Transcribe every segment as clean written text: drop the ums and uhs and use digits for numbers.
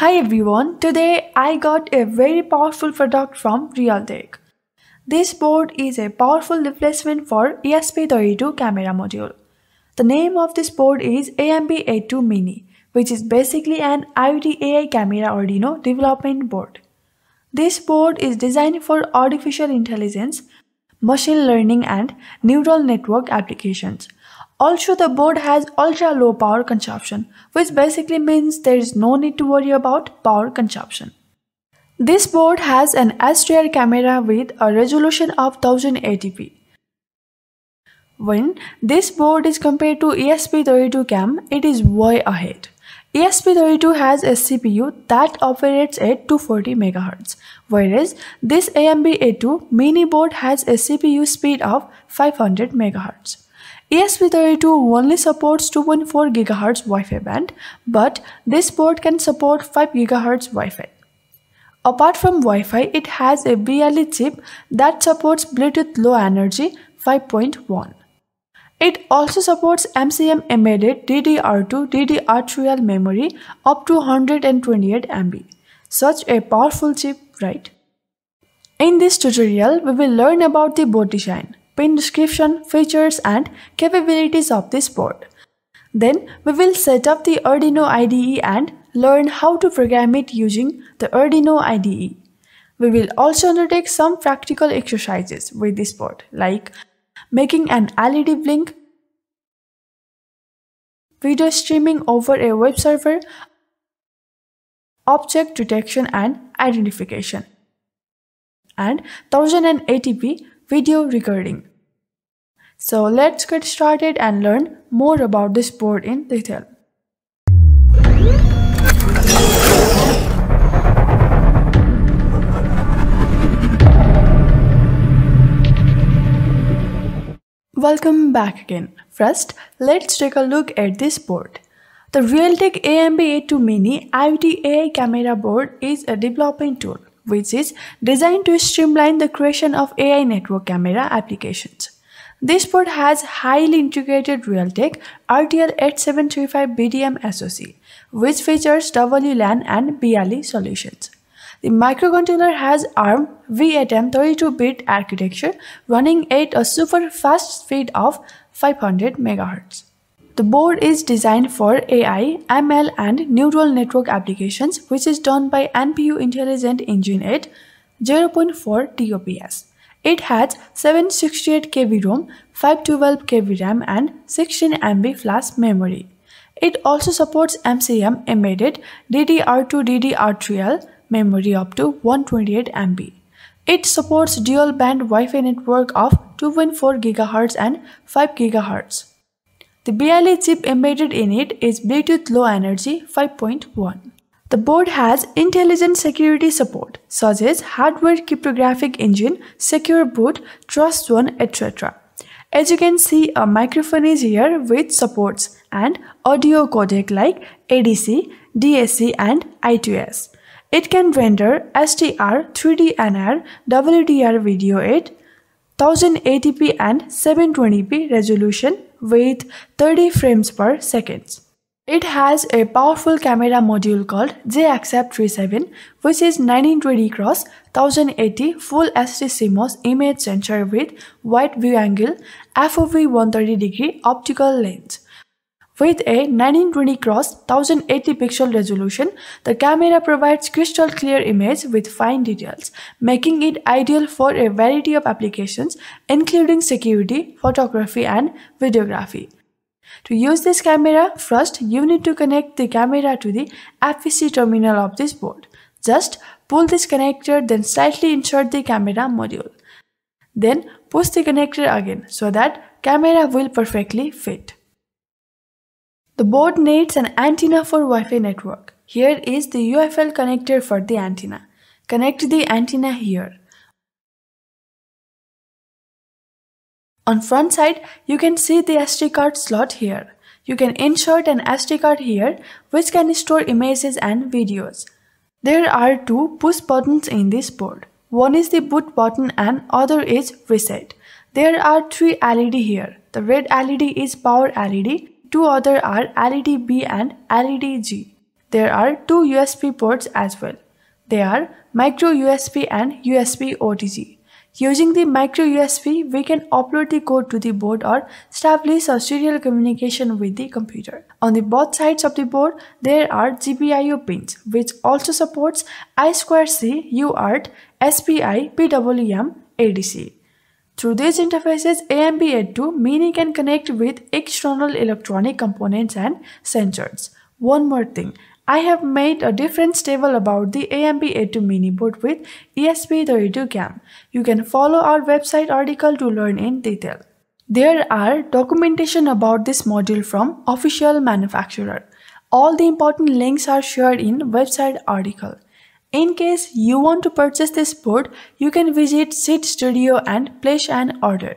Hi everyone, today I got a very powerful product from Realtek. This board is a powerful replacement for ESP32 camera module. The name of this board is AMB82 Mini, which is basically an IoT AI camera Arduino development board. This board is designed for artificial intelligence, machine learning and neural network applications. Also, the board has ultra low power consumption, which basically means there is no need to worry about power consumption. This board has an HDR camera with a resolution of 1080p. When this board is compared to ESP32 CAM, it is way ahead. ESP32 has a CPU that operates at 240 MHz, whereas this AMB82 mini board has a CPU speed of 500 MHz. ESP32 only supports 2.4 GHz Wi-Fi band, but this board can support 5 GHz Wi-Fi. Apart from Wi-Fi, it has a BLE chip that supports Bluetooth Low Energy 5.1. It also supports MCM-Embedded DDR2, DDR3L memory up to 128 MB. Such a powerful chip, right? In this tutorial, we will learn about the board design, pin description, features and capabilities of this board. Then we will set up the Arduino IDE and learn how to program it using the Arduino IDE. We will also undertake some practical exercises with this board, like making an LED blink, video streaming over a web server, object detection and identification, and 1080p video recording. So let's get started and learn more about this board in detail. Welcome back again. First, let's take a look at this board. The Realtek AMB82 Mini IoT AI camera board is a development tool, which is designed to streamline the creation of AI network camera applications. This board has highly integrated Realtek RTL8735BDM SoC, which features WLAN and BLE solutions. The microcontroller has ARM V8M 32-bit architecture running at a super fast speed of 500 MHz. The board is designed for AI, ML and neural network applications, which is done by NPU Intelligent Engine at 0.4 TOPS. It has 768 KB ROM, 512 KB RAM and 16 MB flash memory. It also supports MCM-Embedded DDR2, DDR3L memory up to 128 MB. It supports dual band Wi-Fi network of 2.4 GHz and 5 GHz. The BLE chip embedded in it is Bluetooth Low Energy 5.1. The board has intelligent security support such as hardware cryptographic engine, secure boot, TrustZone, etc. As you can see, a microphone is here which supports an audio codec like ADC, DAC and I2S. It can render HDR, 3DNR, WDR video at 1080p and 720p resolution with 30 frames per second. It has a powerful camera module called JXF37, which is 1920x 1080 full HD CMOS image sensor with wide view angle FOV 130° optical lens. With a 1920x 1080 pixel resolution, the camera provides crystal clear image with fine details, making it ideal for a variety of applications including security, photography and videography. To use this camera, first you need to connect the camera to the FPC terminal of this board. Just pull this connector, then slightly insert the camera module. Then push the connector again so that camera will perfectly fit. The board needs an antenna for Wi-Fi network. Here is the UFL connector for the antenna. Connect the antenna here. On front side, you can see the SD card slot here. You can insert an SD card here, which can store images and videos. There are two push buttons in this board. One is the boot button and other is reset. There are three LED here. The red LED is power LED. Two other are LED B and LED G. There are two USB ports as well. They are micro USB and USB OTG. Using the micro USB, we can upload the code to the board or establish a serial communication with the computer. On the both sides of the board, there are GPIO pins, which also supports I2C, UART, SPI, PWM, ADC. Through these interfaces, AMB82 Mini can connect with external electronic components and sensors. One more thing, I have made a different table about the AMB82 Mini board with ESP32 CAM. You can follow our website article to learn in detail. There are documentation about this module from official manufacturer. All the important links are shared in website article. In case you want to purchase this board, you can visit Seed Studio and place an order.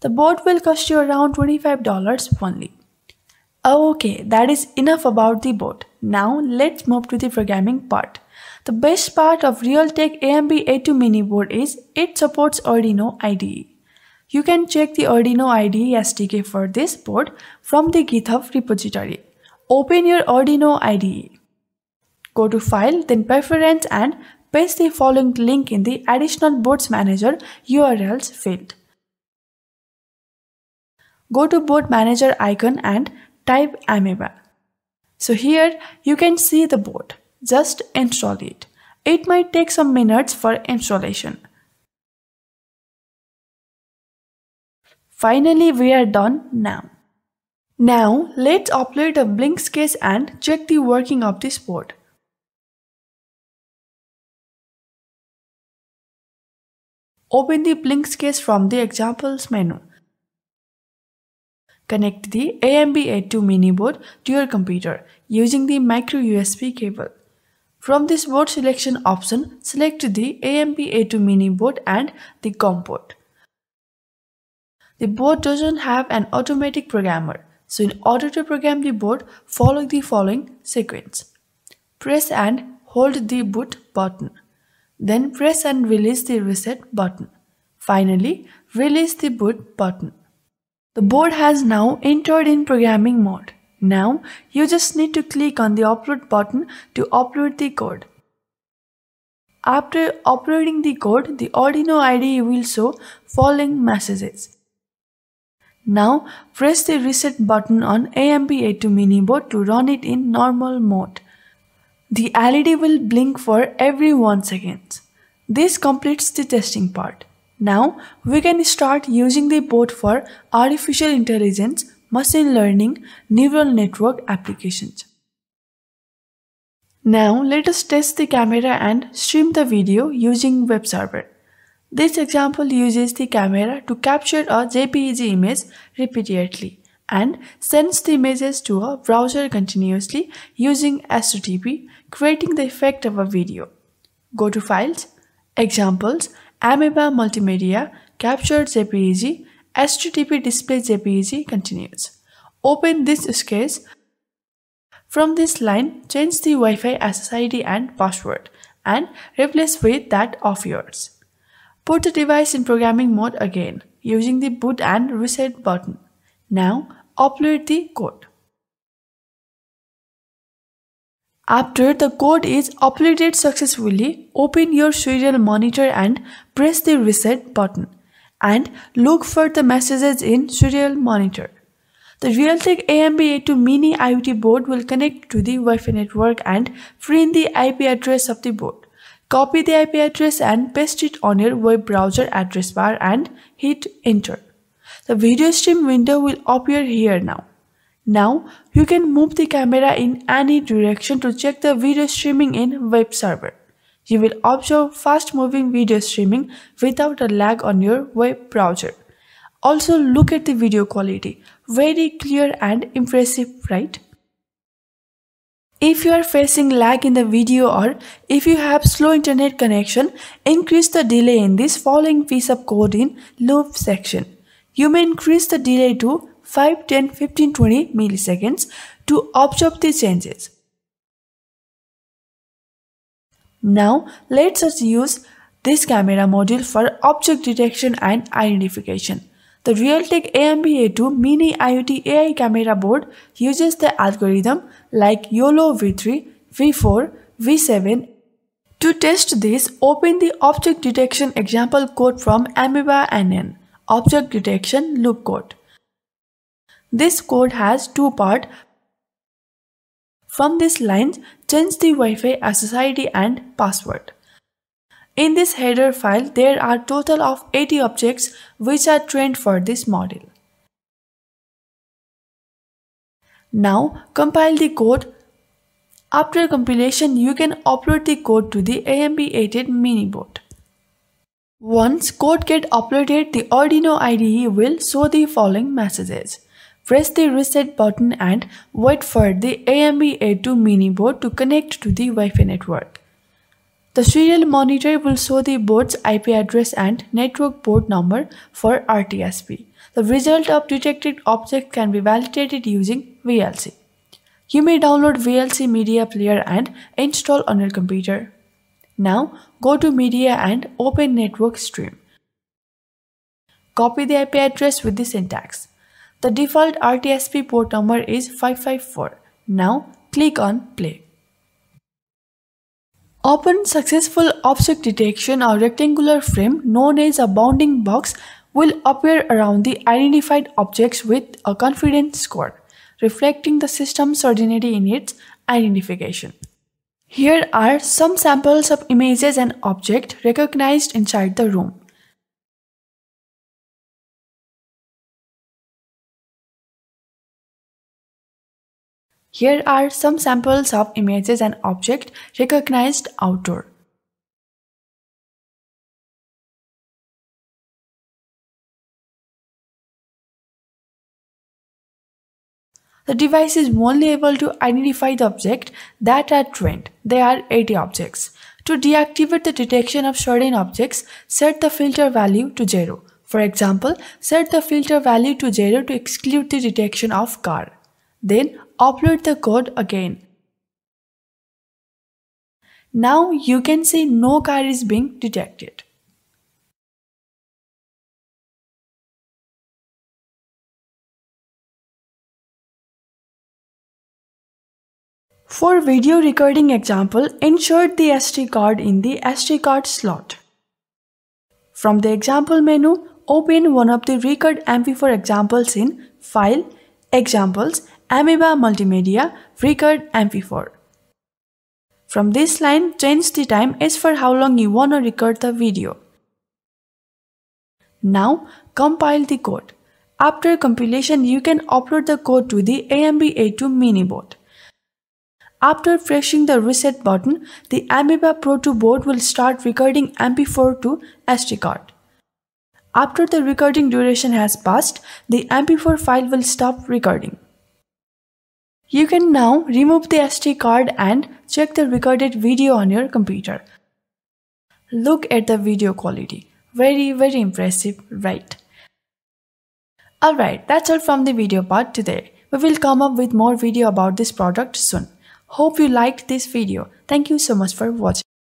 The board will cost you around $25 only. Okay, that is enough about the board. Now let's move to the programming part. The best part of Realtek AMB82 Mini board is it supports Arduino IDE. You can check the Arduino IDE SDK for this board from the GitHub repository. Open your Arduino IDE. Go to File, then Preference and paste the following link in the Additional Boards Manager URLs field. Go to Board Manager icon and type Ameba. So here you can see the board. Just install it. It might take some minutes for installation. Finally, we are done now. Now let's upload a Blinks case and check the working of this board. Open the Blinks case from the Examples menu. Connect the AMB82 Mini board to your computer using the micro USB cable. From this board selection option, select the AMB82 Mini board and the COM port. The board doesn't have an automatic programmer, so in order to program the board, follow the following sequence. Press and hold the boot button. Then press and release the reset button. Finally, release the boot button. The board has now entered in programming mode. Now, you just need to click on the upload button to upload the code. After uploading the code, the Arduino IDE will show following messages. Now, press the reset button on AMB82 Mini board to run it in normal mode. The LED will blink for every 1 second. This completes the testing part. Now we can start using the board for artificial intelligence, machine learning, neural network applications. Now let us test the camera and stream the video using web server. This example uses the camera to capture a JPEG image repeatedly and sends the images to a browser continuously using HTTP, creating the effect of a video. Go to Files, Examples, Ameba Multimedia, Capture JPEG, HTTP Display JPEG continues. Open this case. From this line, change the Wi-Fi SSID and password and replace with that of yours. Put the device in programming mode again using the boot and reset button. Now upload the code. After the code is uploaded successfully, open your serial monitor and press the reset button and look for the messages in serial monitor. The Realtek AMB82 Mini IoT board will connect to the Wi-Fi network and print the IP address of the board. Copy the IP address and paste it on your web browser address bar and hit enter. The video stream window will appear here now. Now you can move the camera in any direction to check the video streaming in web server. You will observe fast moving video streaming without a lag on your web browser. Also look at the video quality, very clear and impressive, right? If you are facing lag in the video or if you have slow internet connection, increase the delay in this following piece of code in loop section. You may increase the delay to 5, 10, 15, 20 milliseconds to observe the changes. Now let's use this camera module for object detection and identification. The Realtek AMB82 Mini IoT AI camera board uses the algorithm like YOLO V3, V4, V7. To test this, open the object detection example code from Ameba and an object detection loop code. This code has two parts. From this line, change the Wi-Fi SSID and password. In this header file, there are total of 80 objects which are trained for this model. Now compile the code. After compilation, you can upload the code to the AMB82 mini board. Once code gets uploaded, the Arduino IDE will show the following messages. Press the reset button and wait for the AMB82 mini board to connect to the Wi-Fi network. The serial monitor will show the board's IP address and network port number for RTSP. The result of detected object can be validated using VLC. You may download VLC media player and install on your computer. Now go to media and open network stream. Copy the IP address with the syntax. The default RTSP port number is 554. Now click on play. Open successful object detection. A rectangular frame known as a bounding box will appear around the identified objects with a confidence score, reflecting the system's ordinality in its identification. Here are some samples of images and objects recognized inside the room. Here are some samples of images and objects recognized outdoor. The device is only able to identify the objects that are trained. There are 80 objects. To deactivate the detection of certain objects, set the filter value to 0. For example, set the filter value to 0 to exclude the detection of car. Then upload the code again. Now you can see no car is being detected. For video recording example, insert the SD card in the SD card slot. From the example menu, open one of the record MP4 examples in File, Examples, Ameba Multimedia, Record MP4. From this line, change the time as for how long you want to record the video. Now compile the code. After compilation, you can upload the code to the AMB82 mini board. After pressing the reset button, the Ameba Pro 2 board will start recording MP4 to SD card. After the recording duration has passed, the MP4 file will stop recording. You can now remove the SD card and check the recorded video on your computer. Look at the video quality. Very, very impressive, right? Alright, that's all from the video part today. We will come up with more video about this product soon. Hope you liked this video. Thank you so much for watching.